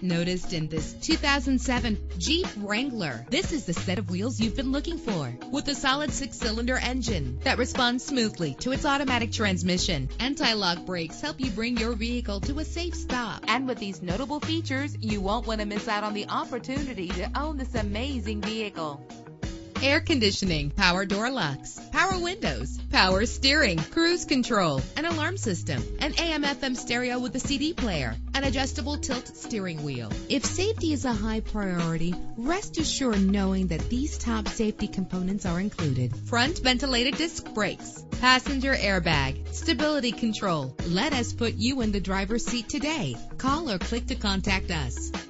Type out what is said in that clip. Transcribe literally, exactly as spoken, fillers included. get noticed in this two thousand seven Jeep Wrangler. This is the set of wheels you've been looking for, with a solid six-cylinder engine that responds smoothly to its automatic transmission. Anti-lock brakes help you bring your vehicle to a safe stop. And with these notable features, you won't want to miss out on the opportunity to own this amazing vehicle. Air conditioning, power door locks, power windows, power steering, cruise control, an alarm system, an A M F M stereo with a C D player, an adjustable tilt steering wheel. If safety is a high priority, rest assured knowing that these top safety components are included: front ventilated disc brakes, passenger airbag, stability control. Let us put you in the driver's seat today. Call or click to contact us.